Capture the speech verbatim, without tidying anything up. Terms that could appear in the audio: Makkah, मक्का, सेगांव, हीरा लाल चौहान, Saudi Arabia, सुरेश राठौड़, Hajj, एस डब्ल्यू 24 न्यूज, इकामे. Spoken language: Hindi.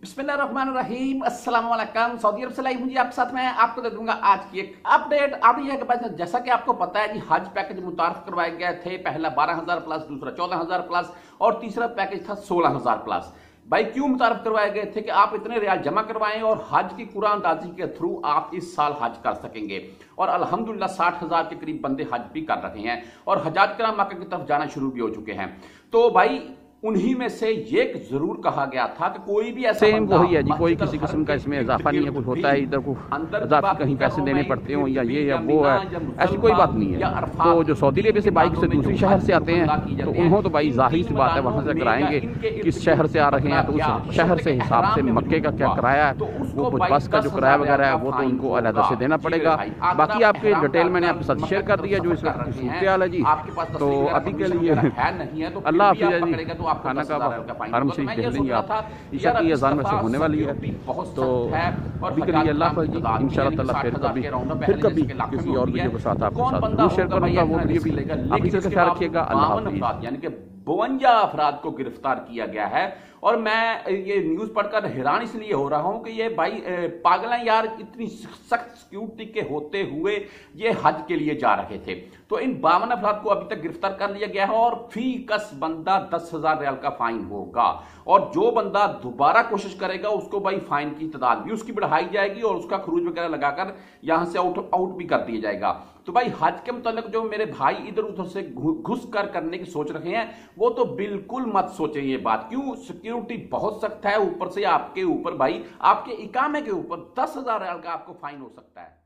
बिस्मिल्लाहिर्रहमानिर्रहीम अस्सलाम वालेकुम। सऊदी अरब से लाइव हूँ जी आप साथ में। आपको दे दूंगा आज की एक अपडेट। आप यह पास जैसा कि आपको पता है जी, हज पैकेज मुतारफ करवाए गए थे। पहला बारह हज़ार प्लस, दूसरा चौदह हज़ार प्लस और तीसरा पैकेज था सोलह हज़ार प्लस। भाई क्यों मुतारफ करवाए गए थे कि आप इतने रियाल जमा करवाएं और हज की कुरान अंदाजी के थ्रू आप इस साल हज कर सकेंगे। और अल्हम्दुलिल्लाह साठ हज़ार के करीब बंदे हज भी कर रहे हैं और हजात कराम मक्का की तरफ जाना शुरू भी हो चुके हैं। तो भाई उन्हीं में से ये जरूर कहा गया था कि कोई भी ऐसा वही है जी, कोई किसी किस्म का इसमें इजाफा नहीं है। कुछ होता है इधर को इजाफा, कहीं पैसे देने पड़ते हो या ये या वो है, ऐसी कोई बात नहीं है। तो जो सऊदी अरबिया से बाइक से दूसरे शहर से आते हैं तो उन्होंने तो भाई जाहिर सी बात है वहाँ से कराएंगे। किस शहर से आ रहे हैं तो उस शहर से हिसाब से मक्के का क्या किराया है, वो कुछ बस का जो किराया वगैरह है वो तो उनको अलहदा से देना पड़ेगा। बाकी आपके डिटेल मैंने आपके साथ शेयर कर दिया जो इसका है जी। तो अभी के लिए अल्लाह हाफिज़ जी। आप खाना का आराम से ही आप ईशा की अजान वैसे होने वाली है, तो अभी के लिए अल्लाह हाफिज़ जी। इंशाअल्लाह फिर कभी फिर कभी किसी और वीडियो के साथ आपके साथ शेयर करूँगा, वो वीडियो भी आप इसी से ख्याल रखिएगा। अल्लाह हाफिज़। बवंजा अफराद को गिरफ्तार किया गया है और मैं ये न्यूज़ पढ़कर हैरान इसलिए हो रहा हूँ कि ये भाई पागल हैं यार, इतनी सख्त सिक्योरिटी के होते हुए ये हज के लिए जा रहे थे। तो इन बावन अफराद को अभी तक गिरफ्तार कर लिया गया है और फी कस बंदा दस हज़ार रियाल का फाइन होगा और जो बंदा दोबारा कोशिश करेगा उसको भाई फाइन की तादाद भी उसकी बढ़ाई जाएगी और उसका खरूज वगैरह लगाकर यहाँ से आउट आउट भी कर दिया जाएगा। तो भाई हज के मतलब जो मेरे भाई इधर उधर से घुस कर करने की सोच रहे हैं वो तो बिल्कुल मत सोचें ये बात। क्यों? सिक्योरिटी बहुत सख्त है, ऊपर से आपके ऊपर भाई आपके इकामे के ऊपर दस हज़ार रियाल का आपको फाइन हो सकता है।